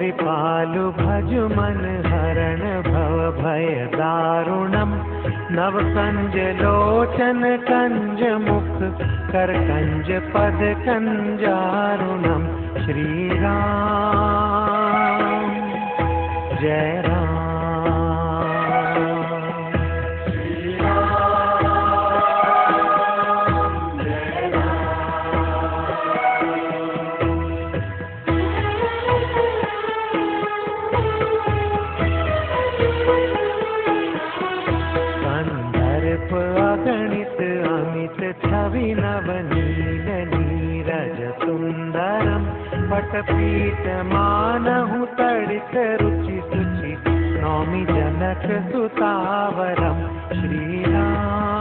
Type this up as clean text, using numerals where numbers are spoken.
कृपालु भज मन हरण भव भय दारुणम नवकंज लोचन कंज मुख कर कंज पद कंजारुणम श्री राम जय राम। पीठ मानहु तड़ित रुचि सुचि नौमी जनक सुतावरम श्री राम।